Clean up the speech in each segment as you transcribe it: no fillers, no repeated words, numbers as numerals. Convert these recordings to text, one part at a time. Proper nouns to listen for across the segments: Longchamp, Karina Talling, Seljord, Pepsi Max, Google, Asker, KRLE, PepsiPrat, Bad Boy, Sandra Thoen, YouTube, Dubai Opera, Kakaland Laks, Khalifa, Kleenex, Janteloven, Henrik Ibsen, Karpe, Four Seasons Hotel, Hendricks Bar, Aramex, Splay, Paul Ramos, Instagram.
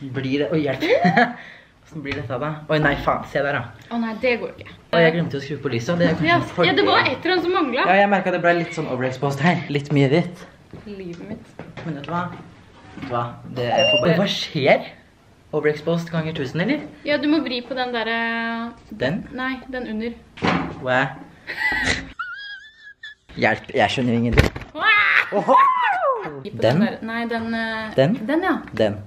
Hvordan blir dette da? Oi nei, faen, se der da. Å nei, det går ikke. Og jeg glemte å skru på lyset. Ja, det var etter den som manglet. Ja, jeg merket det ble litt sånn overexposed her. Litt mye hvitt. Livet mitt. Men vet du hva? Hva skjer? Overexposed ganger 1000, eller? Ja, du må vri på den der... Den? Nei, den under. Hva? Hjelp, jeg skjønner ingenting. Den? Nei, den... Den, ja. Den.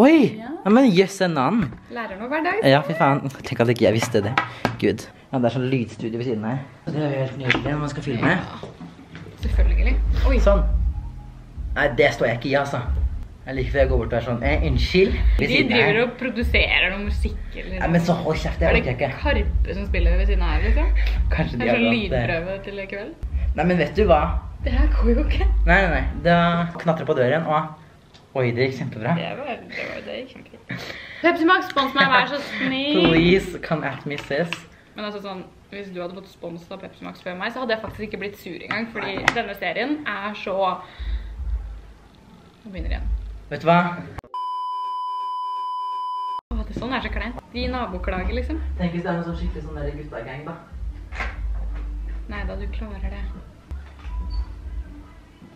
Oi, men jøss, en annen. Lærer noe hver dag. Ja, fy faen, tenk at ikke jeg visste det. Gud. Ja, det er sånn lydstudio ved siden her. Det er jo helt nydelig når man skal filme. Ja, selvfølgelig. Oi. Sånn. Nei, det står jeg ikke i, altså. Jeg liker for jeg går bort og er sånn, unnskyld. De driver og produserer noe musikk eller noe. Nei, men så hold kjeft, det vet jeg ikke. Er det Karpe som spiller ved siden her, liksom? Kanskje de har sånn lydprøve til i kveld. Nei, men vet du hva? Det her går jo ikke. Nei, da knatter på døren, og... Oi, det gikk kjempebra. Det gikk kjempebra. Pepsi Max, spons meg, vær så snill. Please, come at me, sis. Men altså sånn, hvis du hadde fått spons av Pepsi Max før meg, så hadde jeg faktisk ikke blitt sur engang, fordi denne serien er så... Nå begynner igjen. Vet du hva? Åh, det sånn er så kleint. De naboklager, liksom. Tenk hvis det er noe sånn skikkelig sånn der gutta-gang, da. Neida, du klarer det.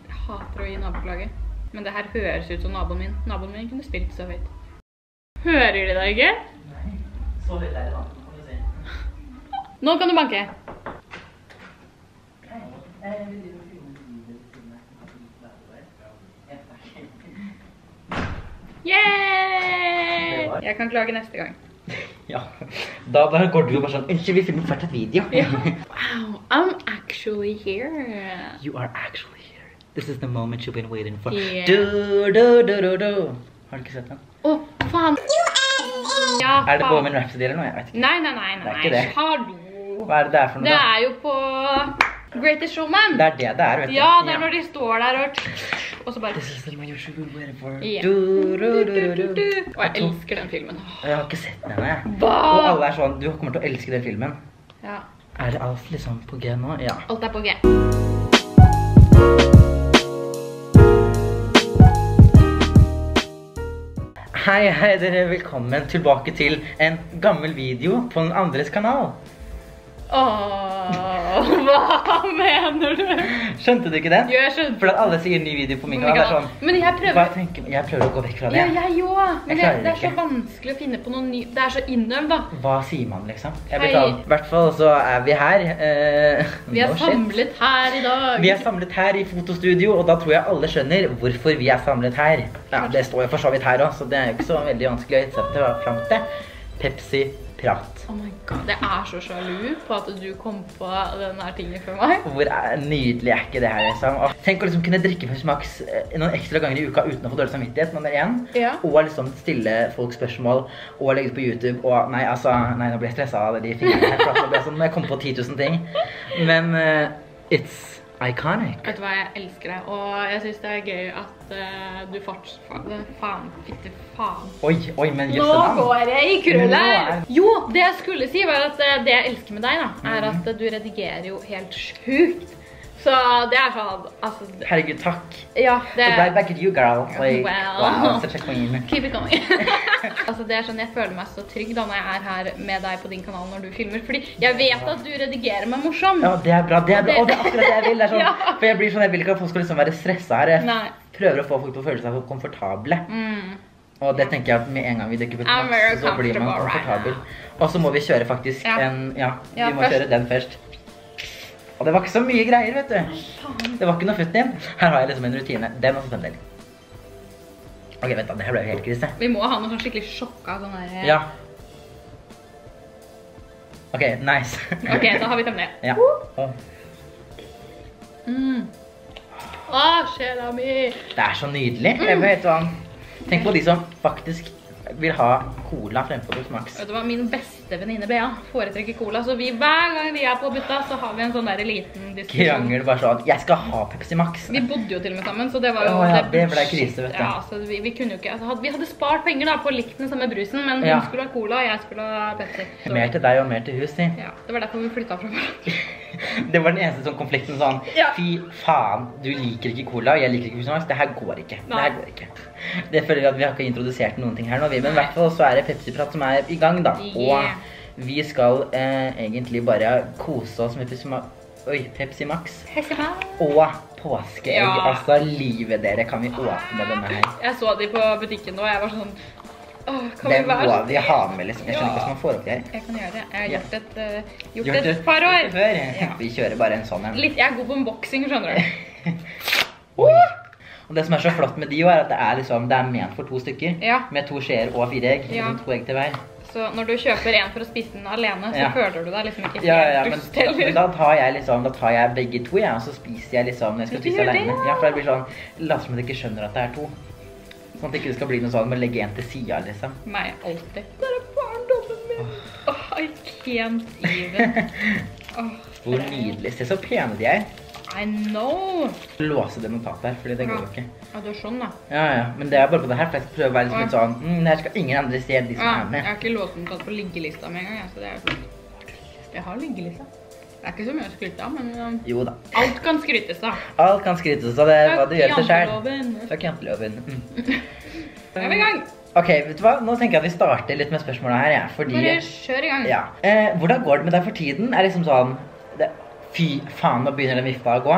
Jeg hater å gi naboklager. Men det her høres ut som naboen min. Naboen min kunne spilt så høyt. Hører de deg ikke? Nei, så høyt er det da, kan du si. Nå kan du banke. Yay! Jeg kan klage neste gang. Ja, da går du bare sånn, unnskyld, vi filmer først et video. Wow, I'm actually here. You are actually here. This is the moment you've been waiting for. Yeah. Har du ikke sett den? Åh, faen! Ja, faen. Er det på min Rhapsody eller noe? Jeg vet ikke. Nei. Hallo! Hva er det der for noe da? Det er jo på Greatest Showman. Det er det det er, vet du. Ja, det er når de står der og så bare... This is the moment you've been waiting for. Og jeg elsker den filmen. Jeg har ikke sett den, jeg. Og alle er sånn, du kommer til å elske den filmen. Ja. Er det alt liksom på G nå? Ja. Alt er på G. Hei dere, velkommen tilbake til en gammel video på den andres kanal. Åh, hva mener du? Skjønte du ikke det? Jo, jeg skjønte. For at alle sier ny video på min kanal, sånn. Men jeg prøver å gå vekk fra det. Ja, jeg jo, men det er så vanskelig å finne på noe ny. Det er så innøvd da. Hva sier man liksom? Jeg betaler. I hvert fall så er vi her. Vi er samlet her i dag. Vi er samlet her i fotostudio, og da tror jeg alle skjønner hvorfor vi er samlet her. Ja, det står jo for så vidt her også, så det er jo ikke så veldig vanskelig å utsette frem til. PepsiPrat. Oh my god, det er så sjalu på at du kom på denne tingen for meg. Hvor nydelig er ikke det her, liksom. Og tenk å liksom kunne drikke Pepsi Max noen ekstra ganger i uka uten å få dårlig samvittighet, når man er igjen. Ja. Og liksom stille folk spørsmål, og legge ut på YouTube, og nei, altså, nå ble jeg stresset av de fingrene her, for det sånn, jeg kom på 10 000 ting. Men, it's... iconic. Vet du hva, jeg elsker deg, og jeg synes det er gøy at du fortsatt... Faen, fitte faen. Oi, men jøsse da. Nå går jeg i krøller! Jo, det jeg skulle si var at det jeg elsker med deg da, er at du redigerer jo helt sjukt. Så det er sånn, altså... Herregud, takk. Ja, det... So right back at you, girl. Like, wow, such a queen. Keep it going. Altså, det er sånn, jeg føler meg så trygg da når jeg er her med deg på din kanal når du filmer. Fordi jeg vet at du redigerer meg morsom. Ja, det er bra. Det er akkurat det jeg vil. Det er sånn, ja. For jeg blir sånn, jeg vil ikke at folk skal liksom være stresset her. Jeg prøver å få folk til å føle seg for komfortable. Og det tenker jeg at med en gang vi dekker på Max, så blir man komfortabel. Og så må vi kjøre faktisk en... Ja, vi må kjøre den først. Og det var ikke så mye greier, vet du. Det var ikke noe futt inn. Her har jeg liksom en rutine. Den også fremdeling. Ok, vent da, det her ble jo helt krise. Vi må ha noe sånn skikkelig sjokka, sånn her... Ja. Ok, nice. Ok, da har vi temmelig. Ja. Åh, sjela mi! Det er så nydelig. Jeg vet hva. Tenk på de som faktisk vil ha cola fremfor Pepsi Max. Vet du hva, min beste beste venninne Bea foretrekker cola, så vi hver gang vi er på butta, så har vi en sånn der liten diskusjon. Krangel bare sånn, jeg skal ha Pepsi Max. Vi bodde jo til og med sammen, så det var jo... Åh, ja, det ble krise, vet du. Ja, så vi kunne jo ikke... Altså, vi hadde spart penger da, på å like den samme brusen, men hun skulle ha cola, og jeg skulle ha Pepsi. Så... Mer til deg og mer til hus, si. Ja, det var derfor vi flyttet fra meg. Det var den eneste sånn konflikten, sånn, fy faen, du liker ikke cola, jeg liker ikke Pepsi Max, det her går ikke, det her går ikke. Det føler jeg at vi har ikke introdusert noen ting her nå, men i hvert fall så er det PepsiPrat som er i gang da. Og vi skal egentlig bare kose oss med Pepsi Max og påskeegg. Altså livet dere, kan vi åpne denne her? Jeg så de på butikken nå, og jeg var sånn, åh, kan vi være? Det må vi ha med liksom, jeg skjønner ikke hvordan man får opp det her. Jeg kan gjøre det, jeg har gjort et par år. Vi kjører bare en sånn her. Litt, jeg er god på unboxing, skjønner du. Åh! Og det som er så flott med de er at det er, liksom, det er ment for to stykker, med to skjeer og fire egg, liksom to egg til hver. Så når du kjøper en for å spise den alene, så føler du deg liksom ikke helt dust heller. Men da tar jeg liksom, da tar jeg begge to, og så spiser jeg liksom når jeg skal spise alene. Ja, for det blir sånn, la oss som at jeg ikke skjønner at det er to. Sånn at det ikke skal bli noe sånn, men legge en til siden liksom. Nei, alltid. Det er barndommen min. Åh, I can't even. Hvor nydelig, se så pene de er. I know! Låse det notat der, fordi det går ikke. Ja, det er sånn da. Ja, men det er bare på det her, for jeg skal prøve å være litt sånn, det her skal ingen andre se, de som er med. Jeg har ikke låst notat på liggelista med en gang, så det er flott. Jeg har liggelista. Det er ikke så mye å skryte av, men... Jo da. Alt kan skrytes av. Alt kan skrytes av, det er hva du gjør seg selv. Takk janteloven. Da er vi i gang! Ok, vet du hva? Nå tenker jeg at vi starter litt med spørsmålet her, fordi... Bare kjør i gang. Hvordan går det med deg for tiden? Er liksom sånn... Fy faen, nå begynner den vifta å gå.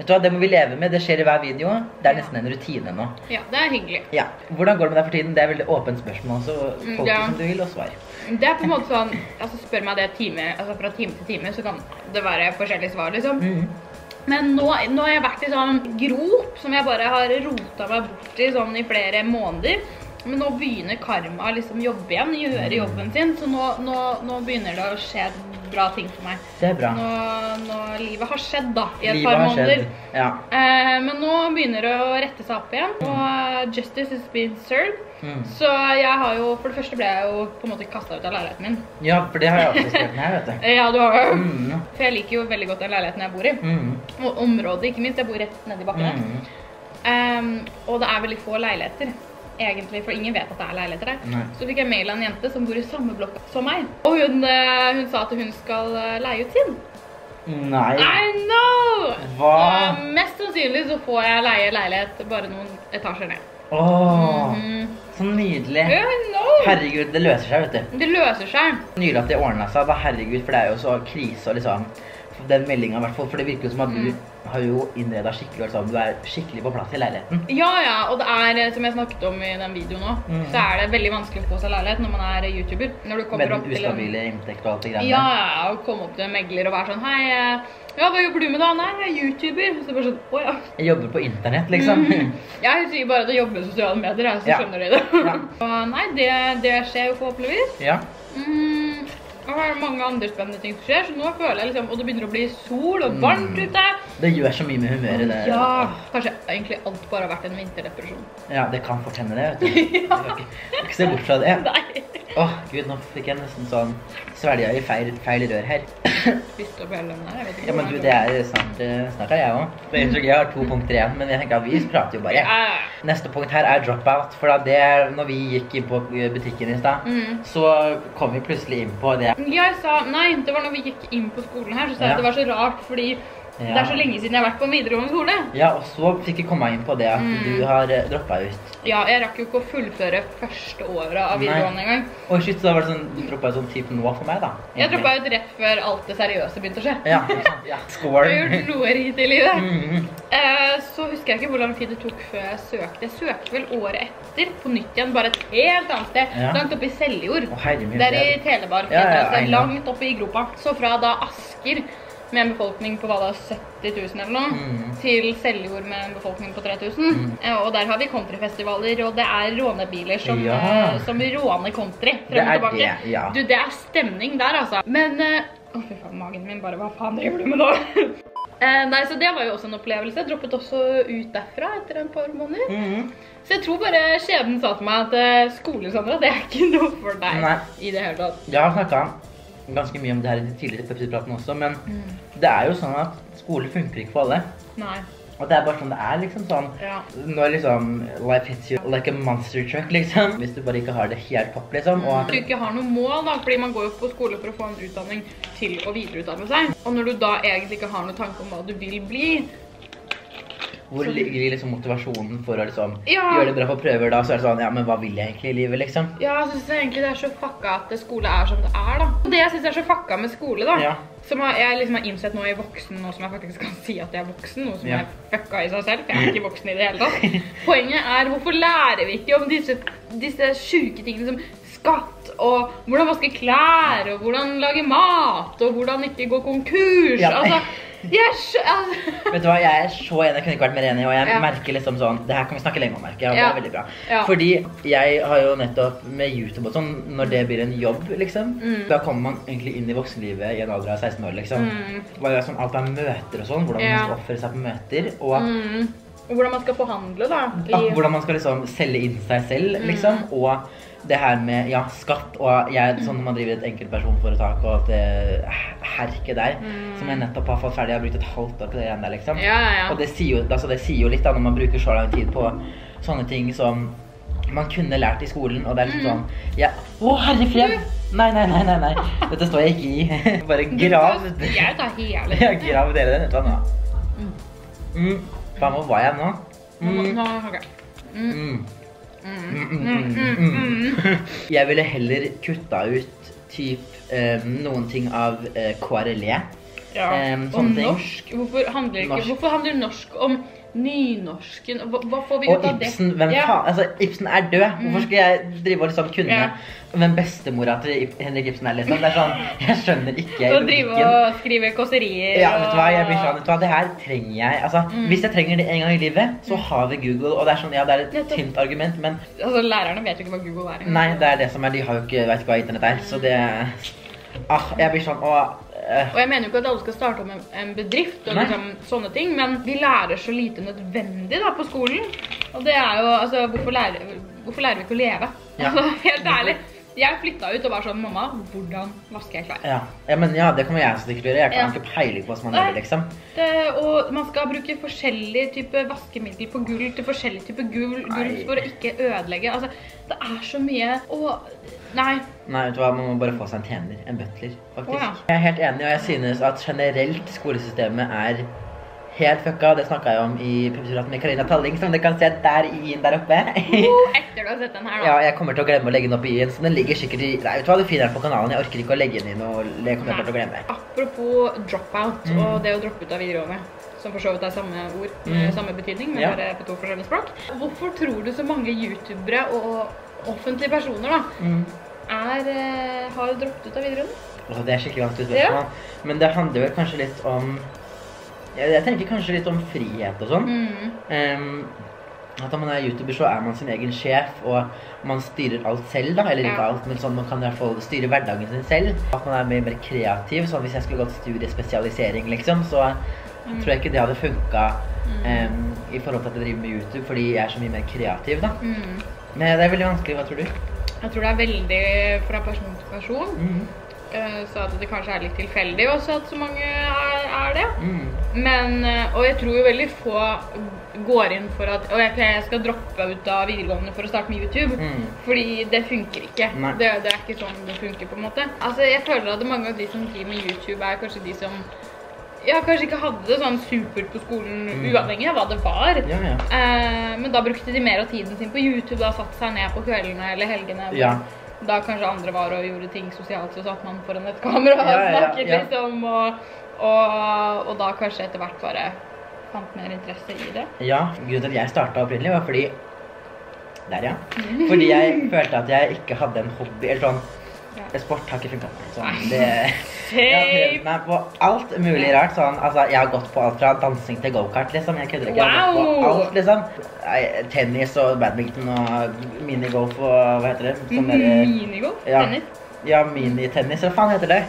Vet du hva, det må vi leve med, det skjer i hver video. Det er nesten en rutine nå. Ja, det er hyggelig. Ja, hvordan går det med deg for tiden? Det er veldig åpent spørsmål, så folk som du vil og svar. Det er på en måte sånn, altså spør meg det time, altså fra time til time, så kan det være forskjellige svar, liksom. Men nå har jeg vært i sånn grop, som jeg bare har rotet meg bort i sånn i flere måneder. Men nå begynner karma liksom jobbe igjen, gjøre jobben sin, så nå begynner det å skje bra ting for meg. Det er bra. Nå livet har skjedd da, i et par måneder. Men nå begynner det å rette seg opp igjen, og justice is being served. Så jeg har jo, for det første ble jeg jo på en måte kastet ut av leiligheten min. Ja, for det har jeg også skrevet her, vet du. Ja, du har jo. For jeg liker jo veldig godt den leiligheten jeg bor i. Og området, ikke minst. Jeg bor rett nede i bakken. Og det er veldig få leiligheter. Egentlig, for ingen vet at det er leiligheter der. Så fikk jeg mail av en jente som bor i samme blokk som meg. Og hun sa at hun skal leie ut sin. Nei. I know! Hva? Mest sannsynlig så får jeg leie leilighet bare noen etasjer ned. Åh, så nydelig. Herregud, det løser seg, vet du. Det løser seg. Nylig at det ordnet seg, herregud, for det er jo så krise og liksom. Den meldingen i hvert fall, for det virker jo som at du har jo innredet skikkelig, du er skikkelig på plass i leiligheten. Ja, og det er, som jeg snakket om i den videoen nå, så er det veldig vanskelig å få seg leilighet når man er YouTuber. Når du kommer opp til en... Med den ustabile inntekt og alt det greiene. Ja, og komme opp til en megler og være sånn, hei, ja, hva jobber du med da? Nei, jeg er YouTuber. Så det var sånn, åja. Jeg jobber på internett, liksom. Jeg sier bare at jeg jobber med sosiale medier, så skjønner du det. Nei, det skjer jo forhåpentligvis. Ja. Og det er mange andre spennende ting som skjer, så nå føler jeg liksom, og det begynner å bli sol og varmt ute. Det gjør så mye med humøret der. Ja, kanskje egentlig alt bare har vært en vinterdepresjon. Ja, det kan fortenne det, vet du. Ja. Ikke se bort fra det. Nei. Åh, Gud, nå fikk jeg nesten sånn svelja i feil rør her. Spist opp hele lønnen her, jeg vet ikke. Ja, men du, det er snart er jeg også. Jeg tror ikke jeg har 2.1, men jeg tenker at vi prater jo bare. Neste punkt her er dropout, for da det er når vi gikk inn på butikken i sted, så kom vi plutselig inn på det. Jeg sa, nei, det var når vi gikk inn på skolen her, så sa jeg at det var så rart, fordi det er så lenge siden jeg har vært på videregående skole. Ja, og så fikk jeg komme inn på det at du har droppet ut. Ja, jeg rakk jo ikke å fullføre første året av videregående en gang. Og shit, så da var det sånn, du droppet ut sånn type nå for meg da. Jeg droppet ut rett før alt det seriøse begynte å skje. Ja, ikke sant, ja. Skål. Jeg har gjort noe hit i livet. Så husker jeg ikke hvor lang tid det tok før jeg søkte. Jeg søkte vel året etter, på nytt igjen, bare et helt annet sted. Langt oppe i Seljord. Å, herre min. Der i Telemark, langt oppe i gropa. Så fra da Asker, med en befolkning på hva da, 70 000 eller noe, til Seljord med en befolkning på 3 000. Og der har vi countryfestivaler, og det er rånebiler som råner country frem og tilbake. Du, det er stemning der, altså. Men, å fy faen, magen min bare, hva faen driver du med nå? Nei, så det var jo også en opplevelse. Jeg droppet også ut derfra etter en par måneder. Så jeg tror bare skjebnen sa til meg at skolen, Sandra, det er ikke noe for deg. Nei. I det hele tatt. Jeg har snakket ganske mye om det her i de tidligere Pepsi-praten også, men det er jo sånn at skole funker ikke for alle. Nei. Og det er bare sånn det er, liksom sånn, når liksom, life hits you like a monster truck, liksom. Hvis du bare ikke har det helt topp, liksom. Og du ikke har noe mål, da, fordi man går jo på skole for å få en utdanning til å videreutdanne seg. Og når du da egentlig ikke har noen tanke om hva du vil bli, hvor ligger liksom motivasjonen for å liksom gjøre det bra for prøver da, så er det sånn, ja, men hva vil jeg egentlig i livet, liksom? Ja, jeg synes egentlig det er så fucka at skole er som det er, da. Og det jeg synes er så fucka med skole, da, som jeg liksom har innsett nå i voksen, nå som jeg faktisk kan si at jeg er voksen, nå som jeg fucka i seg selv, for jeg er ikke voksen i det hele tatt. Poenget er, hvorfor lærer vi ikke om disse syke tingene som skatt, og hvordan vaske klær, og hvordan lage mat, og hvordan ikke gå konkurs, altså. Vet du hva, jeg er så enig, jeg kunne ikke vært mer enig, og jeg merker liksom sånn, det her kan vi snakke lenge om, merker jeg, og det er veldig bra. Fordi jeg har jo nettopp med YouTube og sånn, når det blir en jobb, liksom, da kommer man egentlig inn i voksenlivet i en alder av 16 år, liksom. Bare sånn, alt er møter og sånn, hvordan man skal oppføre seg på møter, og hvordan man skal forhandle, da. Hvordan man skal liksom selge inn seg selv, liksom, og det her med, ja, skatt, og jeg, sånn når man driver et enkeltpersonforetak, og at det herke der, som jeg nettopp har fått ferdig. Jeg har brukt et halvt år på det igjen der, liksom. Og det sier jo, altså det sier jo litt da, når man bruker så lang tid på sånne ting som man kunne lært i skolen, og det er liksom sånn, åh, herrefred! Nei, dette står jeg ikke i. Bare grav. Jeg tar hele. Ja, grav dere den, vet du hva nå? Faen, hvor var jeg nå? Jeg ville heller kutta ut typ noen ting av KRLE. Og norsk. Hvorfor handler norsk om nynorsken? Hva får vi ut av det? Og Ibsen er død. Hvorfor skal jeg drive og liksom kunne hvem bestemora til Henrik Ibsen er, liksom? Det er sånn, jeg skjønner ikke. Du driver og skriver kåserier. Ja, vet du hva, jeg blir sånn, vet du hva, det her trenger jeg. Altså, hvis jeg trenger det en gang i livet, så har vi Google. Og det er sånn, ja, det er et tynt argument, men altså, lærerne vet jo ikke hva Google er. Nei, det er det som er, de har jo ikke, vet ikke hva internett er, så det jeg blir sånn, og jeg mener jo ikke at alle skal starte om en bedrift og liksom sånne ting, men vi lærer så lite nødvendig da på skolen, og det er jo, altså, hvorfor lærer vi ikke å leve? Altså, helt ærlig, jeg flyttet ut og var sånn, mamma, hvordan vasker jeg klær? Ja, det kommer jeg så ikke til å gjøre, jeg kan ikke peile på hva som man gjør, liksom. Og man skal bruke forskjellige typer vaskemiddel på gulv til forskjellige typer gulv for å ikke ødelegge, altså, det er så mye, og Nei, vet du hva, man må bare få seg en tjener, en butler, faktisk. Jeg er helt enig, og jeg synes at generelt skolesystemet er helt fucka. Det snakket jeg om i PepsiPrat med Karina Talling, som du kan se der i en der oppe. Etter du har sett den her da. Ja, jeg kommer til å glemme å legge den opp i en, så den ligger sikkert i, vet du hva, du finner den på kanalen, jeg orker ikke å legge den i noe, det kommer jeg til å glemme. Apropos dropout, og det å droppe ut av videregående, som for så vidt er samme ord, samme betydning, men bare på to forskjellige språk. Hvorfor tror du så mange youtubere og offentlige personer da, har droppet ut av videregående? Altså, det er skikkelig vanskelig spørsmål, men det handler vel kanskje litt om, jeg tenker kanskje litt om frihet og sånn. At når man er youtuber så er man sin egen sjef, og man styrer alt selv da, eller ikke alt, men sånn man kan i hvert fall styre hverdagen sin selv. At man er mye mer kreativ, sånn hvis jeg skulle gått studiespesialisering liksom, så tror jeg ikke det hadde funket i forhold til at jeg driver med YouTube, fordi jeg er så mye mer kreativ da. Men det er veldig vanskelig, hva tror du? Jeg tror det er veldig fra person til person, så at det kanskje er litt tilfeldig også at så mange er det. Og jeg tror jo veldig få går inn for at jeg skal droppe ut av videregående for å starte med YouTube, fordi det funker ikke. Det er ikke sånn det funker på en måte. Altså jeg føler at mange av de som driver med YouTube er kanskje de som kanskje ikke hadde det sånn supert på skolen, uavhengig av hva det var. Men da brukte de mer av tiden sin på YouTube, da satt seg ned på kveldene eller helgene. Da kanskje andre var og gjorde ting sosialt, så satt man foran et kamera og snakket liksom. Og da kanskje etter hvert bare fant mer interesse i det. Ja, grunnen til at jeg startet opprinnelig var fordi fordi jeg følte at jeg ikke hadde en hobby, eller sånn. Sport har ikke funket meg, sånn, jeg har prøvd meg på alt mulig rart, sånn, altså, jeg har gått på alt fra dansing til go-kart, liksom, jeg kødder ikke, jeg har gått på alt, liksom. Tennis og badminton og minigolf og, hva heter det? Minigolf? Tennis? Ja, minitennis, hva faen heter det?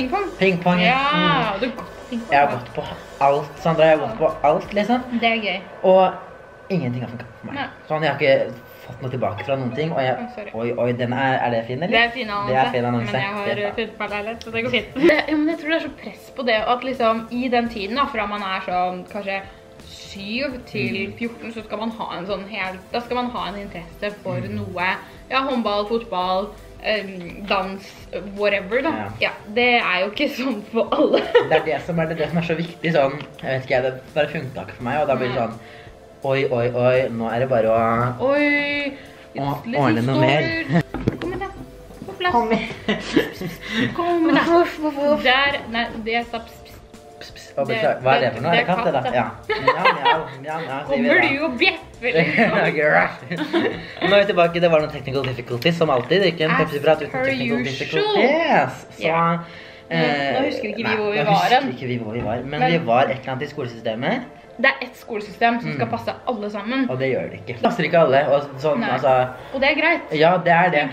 Pingpong. Pingpong, ja. Ja, du har gått Jeg har gått på alt, Sandra. Jeg har gått på alt, liksom. Det er gøy. Og ingenting har funket for meg. Ja. Sånn, jeg har ikke fått noe tilbake fra noen ting. Og jeg, oi, den er det fin, eller? Det er fin annonse. Det er fin annonse. Men jeg har funnet meg leilighet, så det går fint. Men jeg tror det er så press på det, at liksom, i den tiden da, fra man er sånn, kanskje 7 til 14, så skal man ha en sånn helt, da skal man ha en interesse for noe, ja, håndball, fotball, dans, whatever da. Ja, det er jo ikke sånn for alle. Det er det som er, så viktig, sånn, jeg vet ikke, det er bare funtak for meg, og da blir det sånn, oi, nå er det bare å ordne noe mer. Kom med deg, på plass. Kom med deg. Der, nei, det er staps. Hva er det for noe? Er det katt, da? Ja. Ja, kommer du jo bjeffer, liksom? Nå er vi tilbake, det var noen technical difficulties, som alltid. Ikke en PepsiPrat uten technical difficulties. Så, nå husker ikke vi hvor vi var. Men vi var et eller annet i skolesystemet. Det er et skolesystem som skal passe alle sammen. Og det gjør det ikke. Passer ikke alle, og sånn, altså. Og det er greit. Ja, det er det.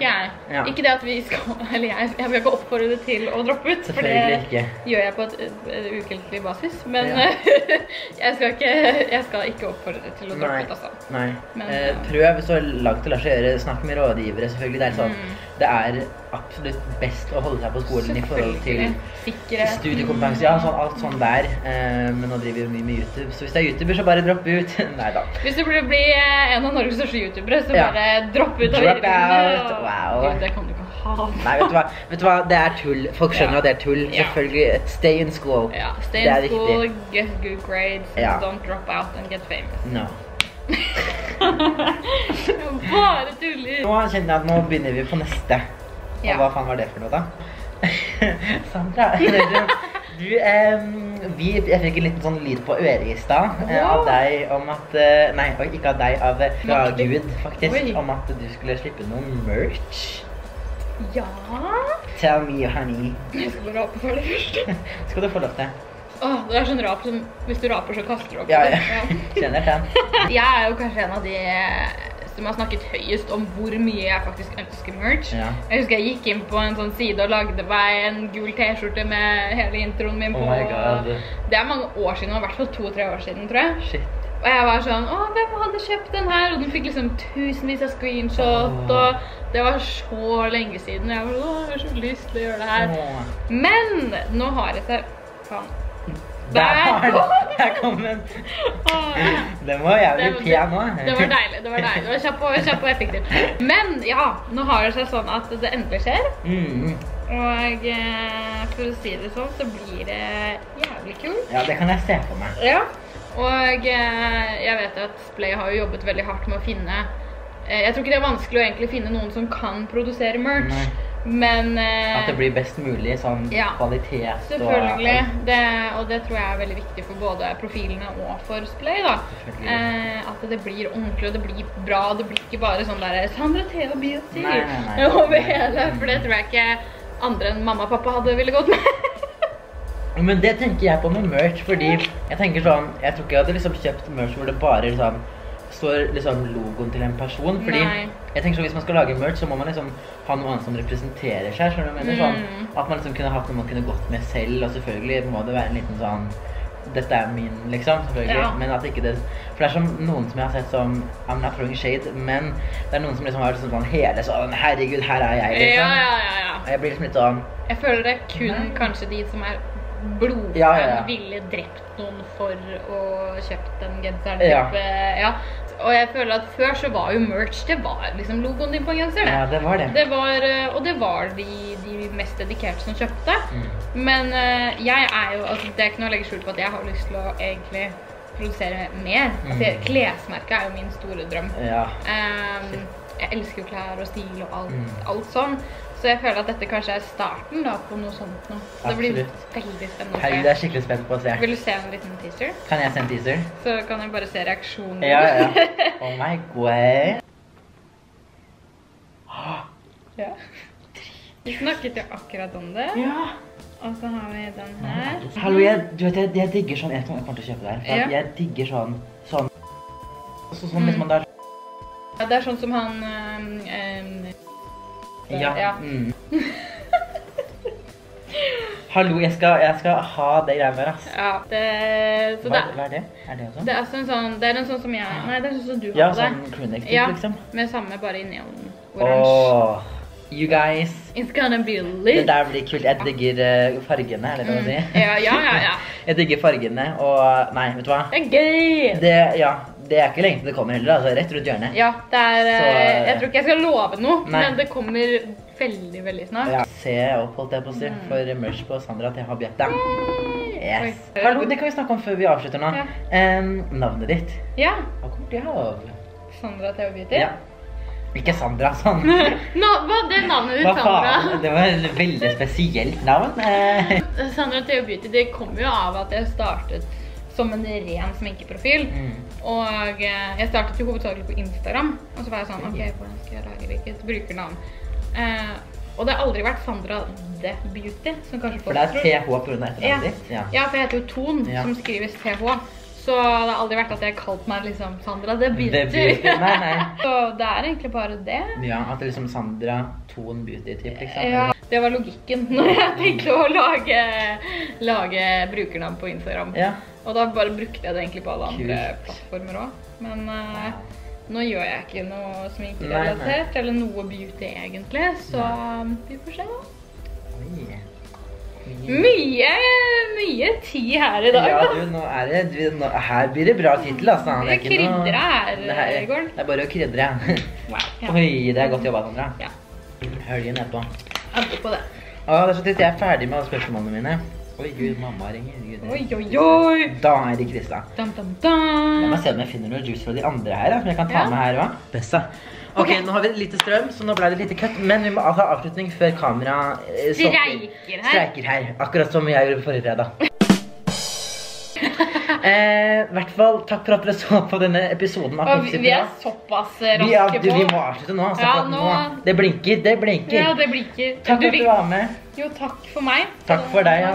Ikke det at vi skal, eller jeg skal ikke oppfordre det til å droppe ut. For det gjør jeg på et ukentlig basis. Men jeg skal ikke oppfordre det til å droppe ut, altså. Nei. Prøv så langt til å gjøre. Snakk med rådgivere, selvfølgelig. Det er sånn, det er absolutt best å holde seg på skolen i forhold til studiekompetanse. Ja, alt sånn der. Men nå driver vi mye med YouTube, så hvis det er YouTuber, så bare dropp ut. Neida. Hvis du burde bli en av Norges største YouTubere, så bare dropp ut av videregående. Wow. Gud, det kan du ikke ha. Nei, vet du hva? Det er tull. Folk skjønner at det er tull. Selvfølgelig, stay in school. Ja, stay in school, get good grades, don't drop out and get famous. No. Bare tullig. Nå kjenner jeg at nå begynner vi på neste. Og hva faen var det for noe da? Sandra, jeg fikk en liten sånn lyd på øret i stad av deg om at, nei, ikke av deg, av Gud faktisk, om at du skulle slippe noen merch. Ja. Tell me, honey. Jeg skal bare rape for det først. Skal du få lov til? Åh, det er sånn rap som, hvis du raper så kaster du opp. Ja, kjenner den. Jeg er jo kanskje en av de som har snakket høyest om hvor mye jeg faktisk ønsker merch. Jeg husker jeg gikk inn på en sånn side og lagde meg en gul t-skjorte med hele introen min på. Oh my god. Det er mange år siden, i hvert fall 2-3 år siden, tror jeg. Shit. Og jeg var sånn, åh, hvem hadde kjøpt den her? Og den fikk liksom tusenvis av screenshot, og det var så lenge siden. Jeg var sånn, åh, jeg har så lyst til å gjøre det her. Men nå har jeg seg, faen. Der kom den. Den var jævlig pen nå. Det var deilig, det var kjapp og effektiv. Men ja, nå har det seg sånn at det endelig skjer. Og for å si det sånn, så blir det jævlig kult. Ja, det kan jeg se for meg. Ja, og jeg vet at Splay har jo jobbet veldig hardt med å finne. Jeg tror ikke det er vanskelig å egentlig finne noen som kan produsere merch. Men at det blir best mulig, sånn kvalitet og selvfølgelig, og det tror jeg er veldig viktig for både profilene og for Splay da. At det blir ordentlig, og det blir bra, det blir ikke bare sånn der Sandra Thoen og beauty over hele, for det tror jeg ikke andre enn mamma og pappa hadde ville gått med. Men det tenker jeg på med merch, fordi jeg tenker sånn, jeg tror ikke jeg hadde liksom kjøpt merch hvor det bare liksom står liksom logoen til en person, fordi jeg tenker sånn, hvis man skal lage merch, så må man liksom ha noe annet som representerer seg, skjønner du, mener sånn, at man liksom kunne hatt noe man kunne gått med selv, og selvfølgelig må det være en liten sånn, dette er min, liksom, selvfølgelig, men at ikke det, for det er som noen som jeg har sett som, I'm not throwing shade, men det er noen som liksom har sånn hele sånn, herregud, her er jeg, liksom, og jeg blir liksom litt sånn, jeg føler det kun kanskje de som er blodfan ville drept noen for å kjøpt en genser, ja. Og jeg føler at før så var jo merch, det var liksom logoen din på genser. Ja, det var det. Og det var de mest dedikerte som kjøpte. Men jeg er jo, altså det er ikke noe å legge skjul på at jeg har lyst til å egentlig produsere mer. Altså klesmerket er jo min store drøm. Jeg elsker jo klær og stil og alt sånn. Så jeg føler at dette kanskje er starten da, på noe sånt nå. Det blir veldig spennende. Herregud, jeg er skikkelig spent på å se. Vil du se en liten teaser? Kan jeg se en teaser? Så kan jeg bare se reaksjonen. Ja. Oh my god. Ja. Vi snakket jo akkurat om det. Ja. Og så har vi den her. Hallo, du vet, jeg digger sånn. Jeg kommer til å kjøpe der. For jeg digger sånn. Sånn hvis man der. Ja, det er sånn som han Hallo, jeg skal ha det greiene der, ass. Ja, det... Hva er det? Er det også? Det er en sånn, som jeg... Nei, det er sånn som du har det. Ja, sånn Kleenex, liksom. Ja, med samme bare inni den oransje. Åh, you guys. It's gonna be lit. Det der blir kult. Jeg digger fargene, eller hva man sier. Ja. Jeg digger fargene, og... Nei, vet du hva? Det er gøy! Det, ja. Det er ikke lenge til det kommer heller, altså rett rundt hjørnet. Ja, det er, jeg tror ikke jeg skal love noe, men det kommer veldig, veldig snart. Ja, se opp, holdt jeg på å si, for merch på Sandra til Habietta. Yes. Hallo, det kan vi snakke om før vi avslutter nå. Ja. Navnet ditt. Ja. Hva kommer det av? Sandra til Habietta? Ja. Ikke Sandra, sånn. Nå, hva er det navnet ditt, Sandra? Hva faen? Det var et veldig spesielt navn. Sandra til Habietta, det kom jo av at jeg startet som en ren sminkeprofil. Og jeg startet jo hovedsakelig på Instagram, og så var jeg sånn, ok, hvordan skal jeg lage hvilket brukernavn? Og det har aldri vært Sandra The Beauty, som kanskje folk tror. For det er TH på grunn av etternavnet ditt? Ja, for jeg heter jo Thoen, som skrives TH. Så det har aldri vært at jeg har kalt meg liksom Sandra The Beauty. Nei. Så det er egentlig bare det. Ja, at det er liksom Sandra Thoen Beauty typ, liksom. Ja, det var logikken når jeg tenkte å lage brukernavn på Instagram. Ja. Og da bare brukte jeg det egentlig på alle andre plattformer også. Men nå gjør jeg ikke noe sminkerelatert, eller noe beauty egentlig, så vi får se da. Mye tid her i dag da. Ja, du, nå er det, her blir det bra titel altså. Det er kryddere her i gården. Det er bare å kryddere. Oi, det er godt jobbet, Sandra. Ja. Hølgen nedpå. Hølgen på det. Å, det er så titt jeg er ferdig med alle spørsmålene mine. Oi, Gud, mamma ringer. Oi. Da er det Krista. La meg se om jeg finner noe juice fra de andre her, som jeg kan ta med her, hva? Bessa. Ok, nå har vi litt strøm, så nå ble det litt kutt, men vi må ha avslutning før kamera streiker her. Akkurat som jeg gjorde forrige fredag. I hvert fall, takk for at dere så på denne episoden av PepsiPrat. Vi er såpass raske på. Vi må avslutte nå, det blinker. Takk for at du var med. Jo, takk for meg. Takk for deg.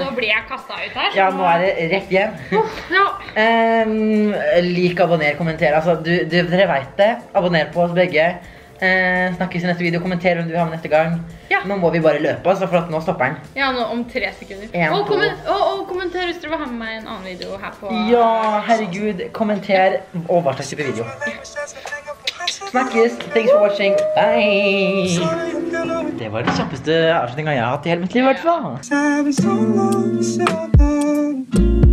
Nå ble jeg kastet ut her. Ja, nå er det rett hjem. Lik, abonner, kommenter. Dere vet det, abonner på oss begge. Snakkes i neste video, kommenter om du vil ha med neste gang. Nå må vi bare løpe, for nå stopper den. Ja, nå om 3 sekunder. Og kommenter hvis du vil ha med meg en annen video her på... Ja, herregud, kommenter og hva slags type video. Snakkes, thanks for watching, bye! Det var den kjappeste avslutningen jeg har hatt i hele mitt liv, i hvert fall.